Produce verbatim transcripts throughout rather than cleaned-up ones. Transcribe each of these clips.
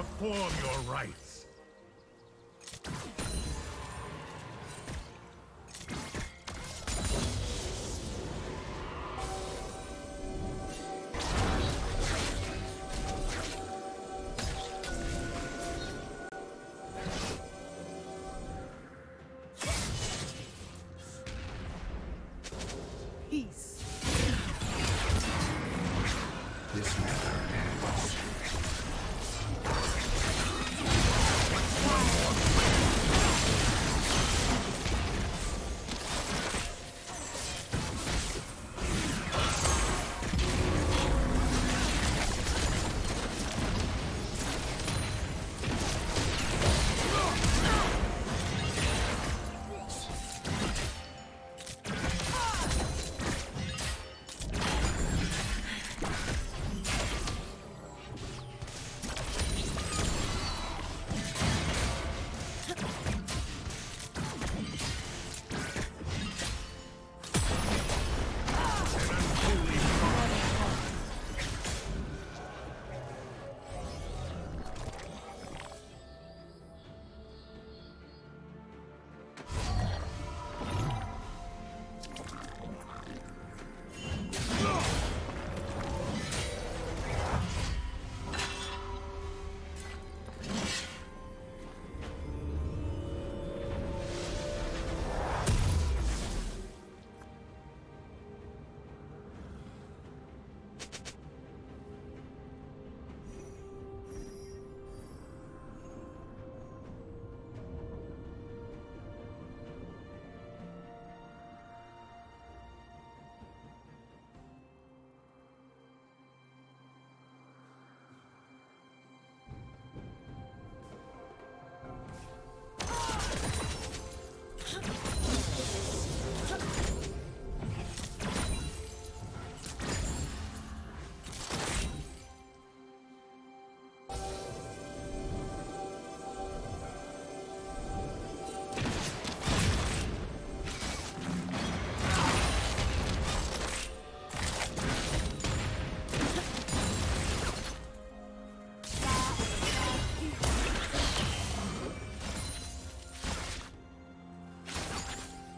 perform your rites.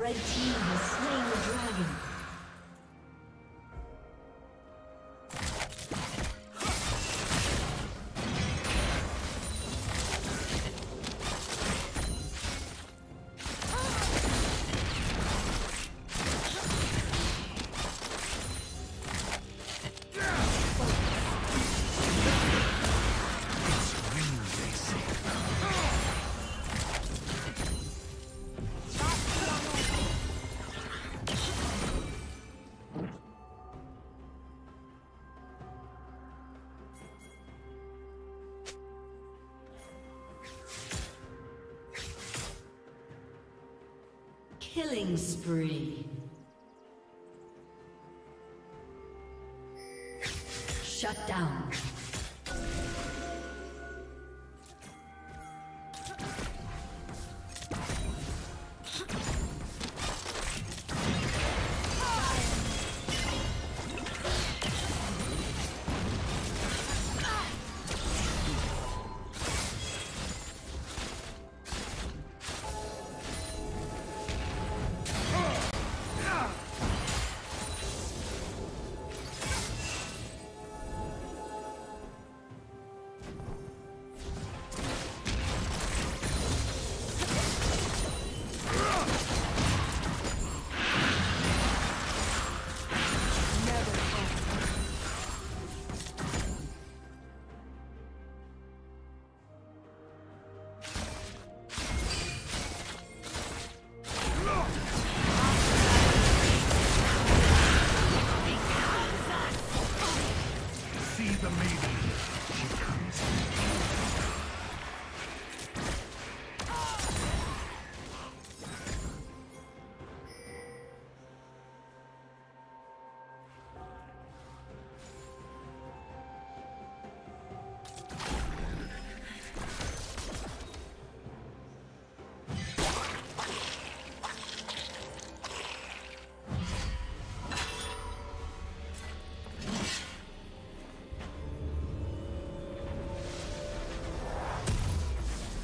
Red team has slain the dragon. Killing spree. Shut down.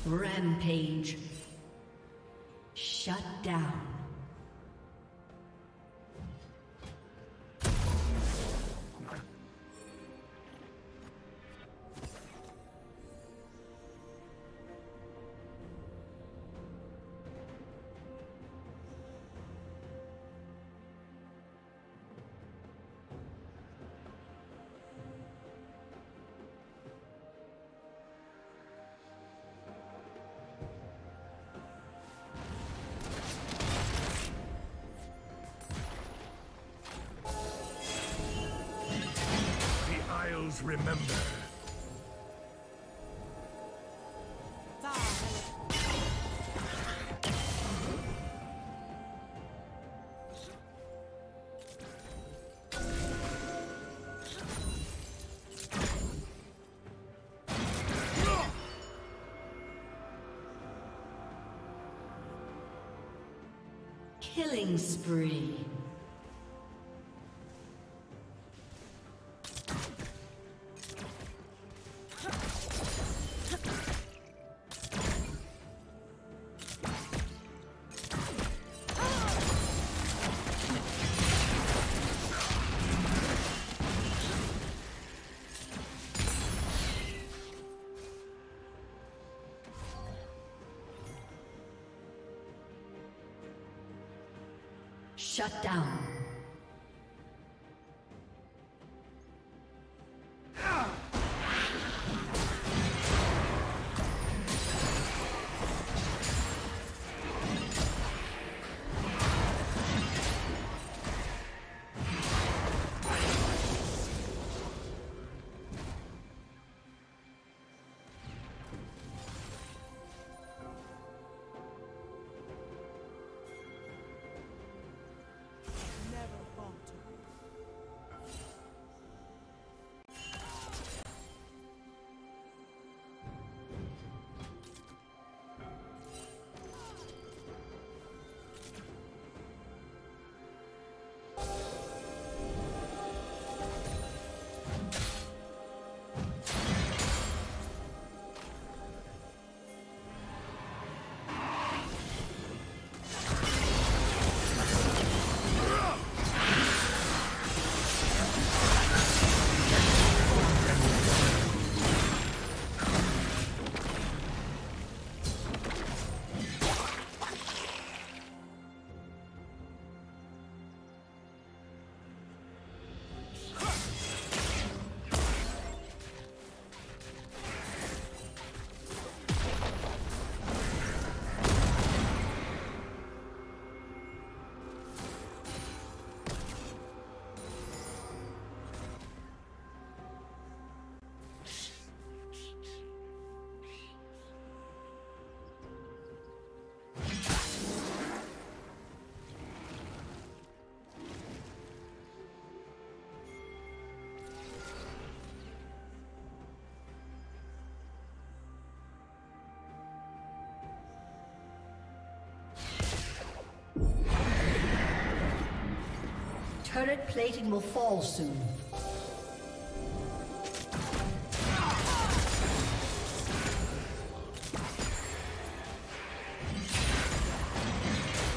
Rampage. Shut down. Remember. Killing spree. Shut down. Turret plating will fall soon.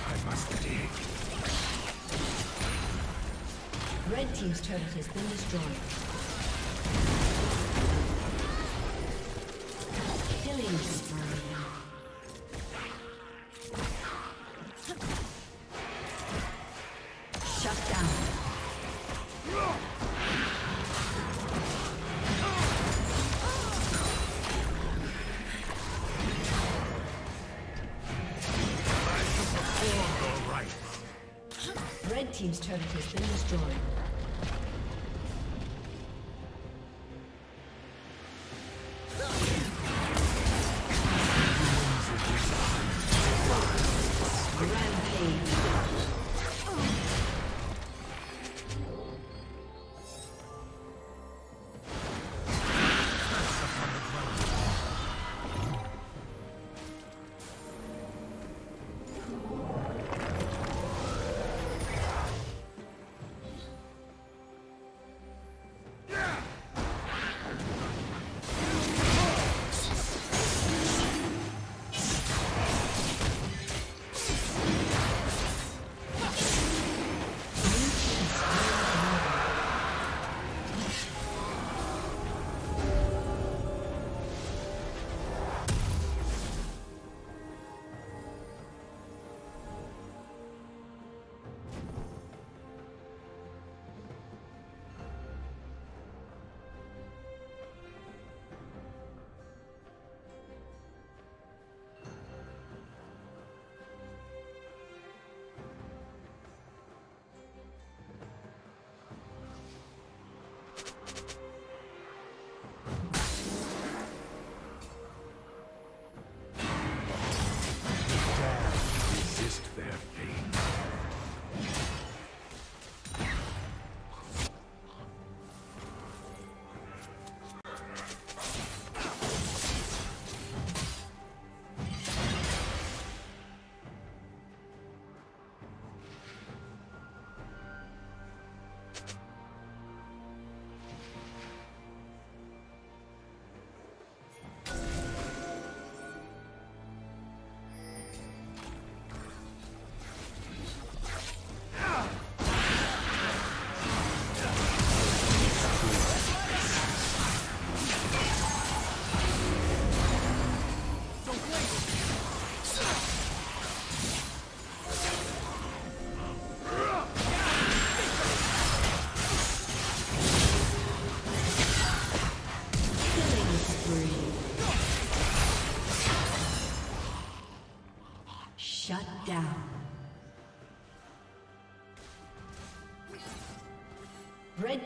I must dig. Red team's turret has been destroyed. Killing spree. Team's turret has been destroyed. Shut down. Red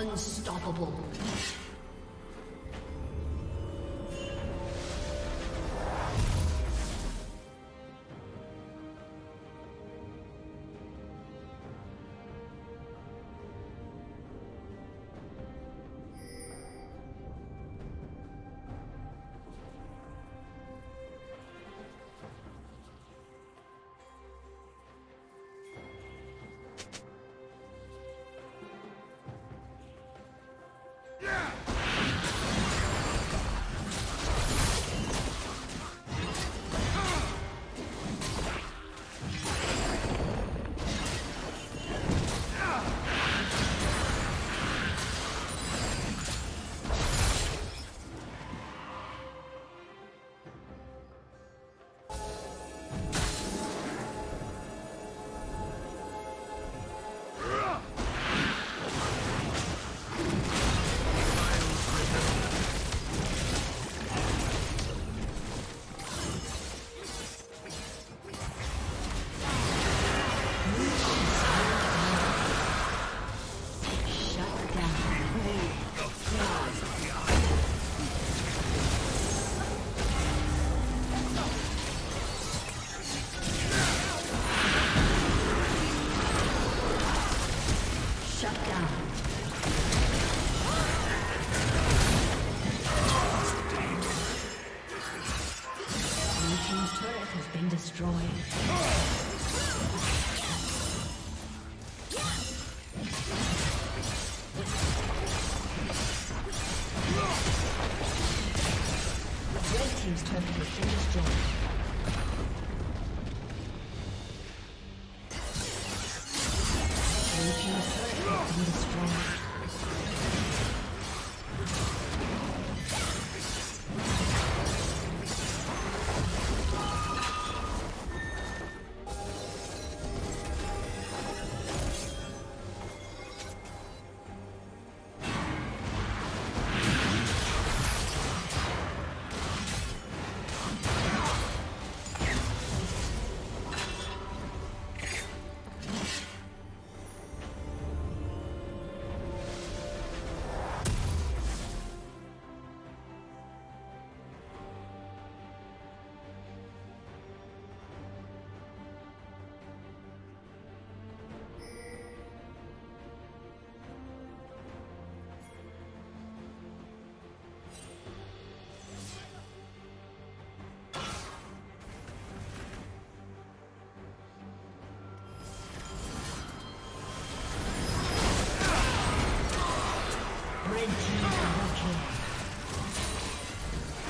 Unstoppable.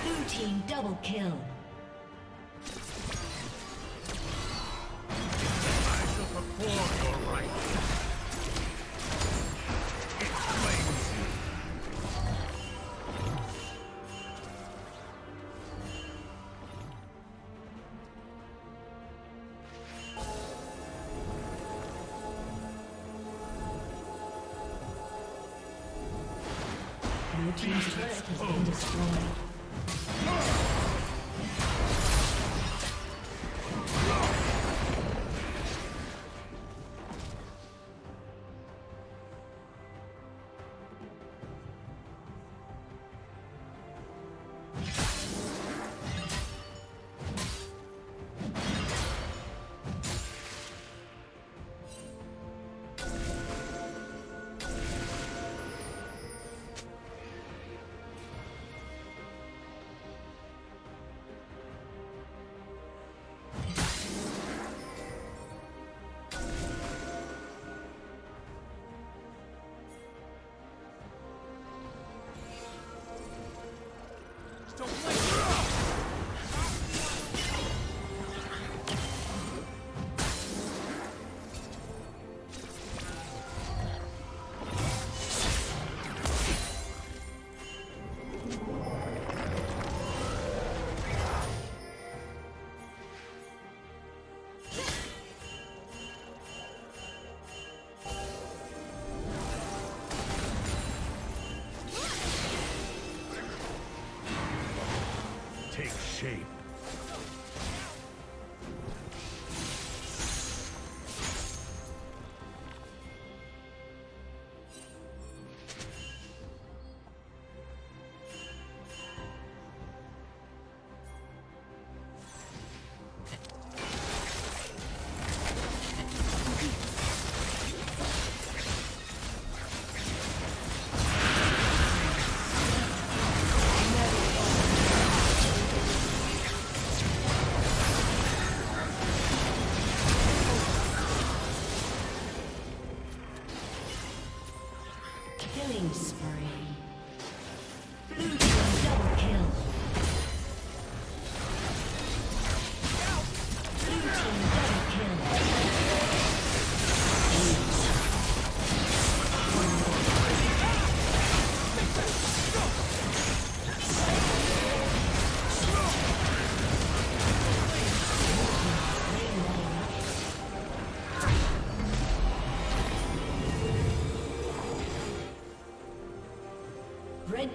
Blue team double kill. I shall perform your right. Team's turret has been destroyed. Don't play. Shape. Red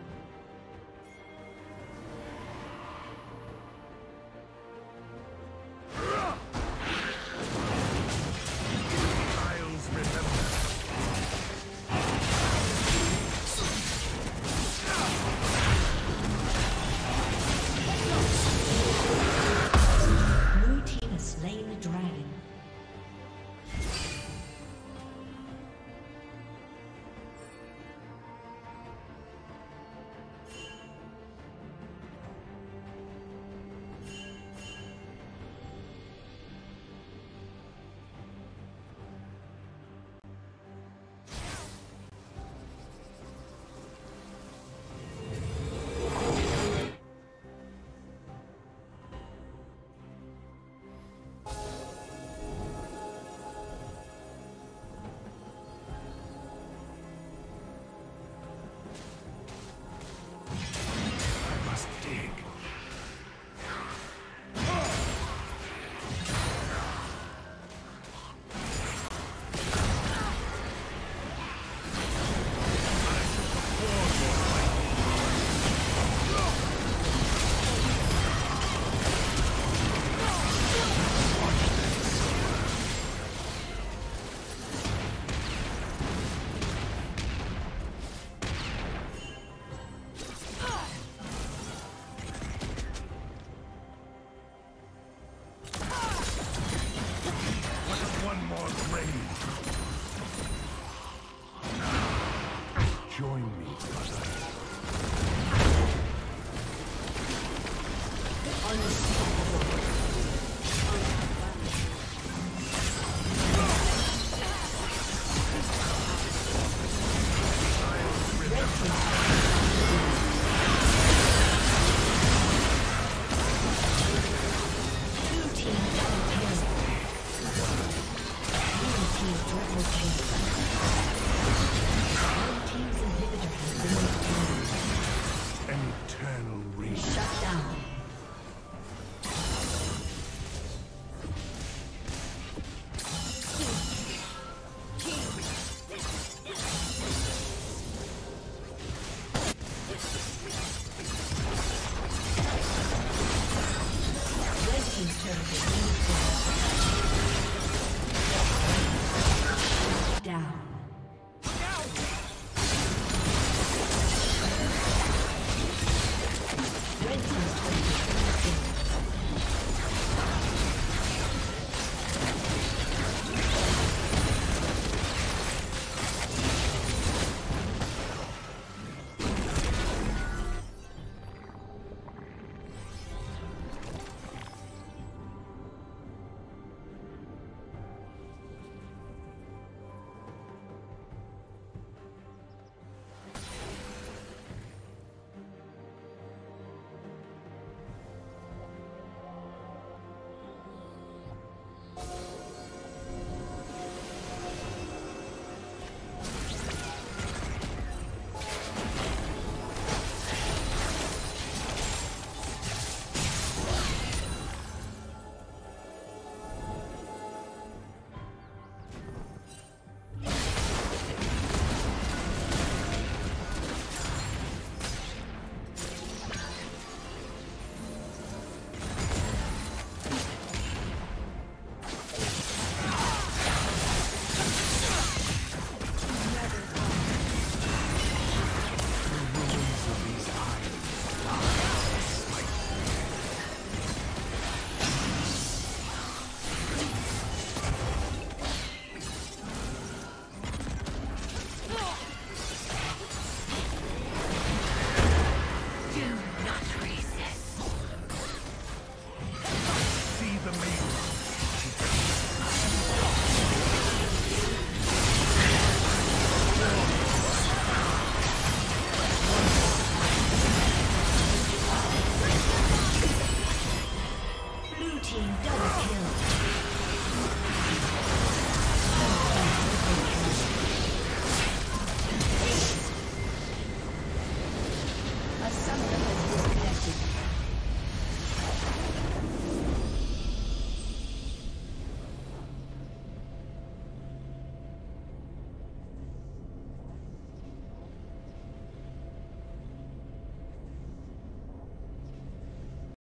Unstoppable.